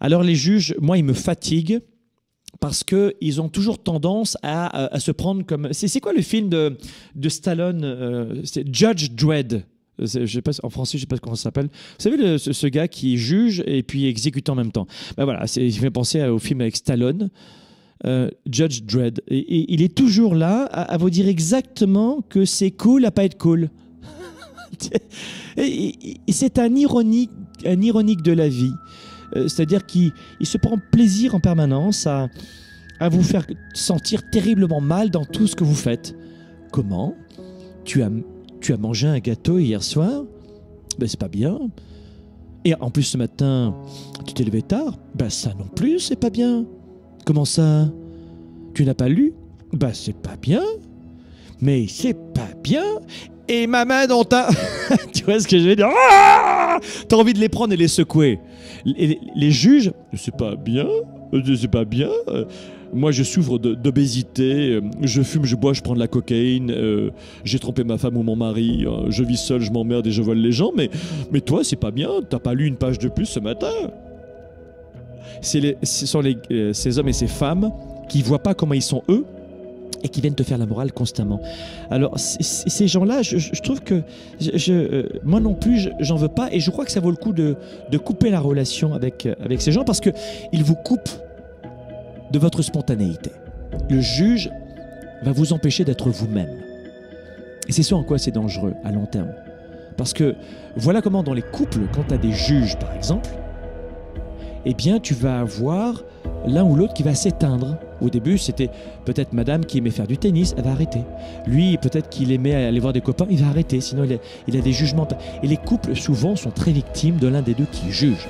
Alors les juges, moi, ils me fatiguent parce qu'ils ont toujours tendance à se prendre comme... C'est quoi le film de Stallone c'est Judge Dredd. Je sais pas, en français, je ne sais pas comment ça s'appelle. Vous savez, ce gars qui juge et puis exécute en même temps. Ben voilà, il fait penser au film avec Stallone. Judge Dredd. Et il est toujours là à vous dire exactement que c'est cool à pas être cool. C'est un ironique de la vie. C'est-à-dire qu'il se prend plaisir en permanence à vous faire sentir terriblement mal dans tout ce que vous faites. Comment ? Tu as mangé un gâteau hier soir ? Ben, c'est pas bien. Et en plus, ce matin, tu t'es levé tard ? Ben, ça non plus, c'est pas bien. Comment ça ? Tu n'as pas lu ? Bah c'est pas bien. Mais c'est pas bien. Et ma main dans ta... Tu vois ce que je veux dire ? Ah ! T'as envie de les prendre et les secouer. Les juges, c'est pas bien. C'est pas bien. Moi, je souffre d'obésité. Je fume, je bois, je prends de la cocaïne. J'ai trompé ma femme ou mon mari. Je vis seul, je m'emmerde et je vole les gens. Mais toi, c'est pas bien. T'as pas lu une page de plus ce matin ? Ces hommes et ces femmes qui voient pas comment ils sont eux et qui viennent te faire la morale constamment. Alors ces gens-là, je trouve que moi non plus, j'en veux pas, et je crois que ça vaut le coup de couper la relation avec ces gens, parce que ils vous coupent de votre spontanéité. Le juge va vous empêcher d'être vous-même. Et c'est ça en quoi c'est dangereux à long terme. Parce que voilà comment dans les couples, quand tu as des juges par exemple, eh bien, tu vas avoir l'un ou l'autre qui va s'éteindre. Au début, c'était peut-être madame qui aimait faire du tennis, elle va arrêter. Lui, peut-être qu'il aimait aller voir des copains, il va arrêter, sinon il a des jugements. Et les couples, souvent, sont très victimes de l'un des deux qui juge.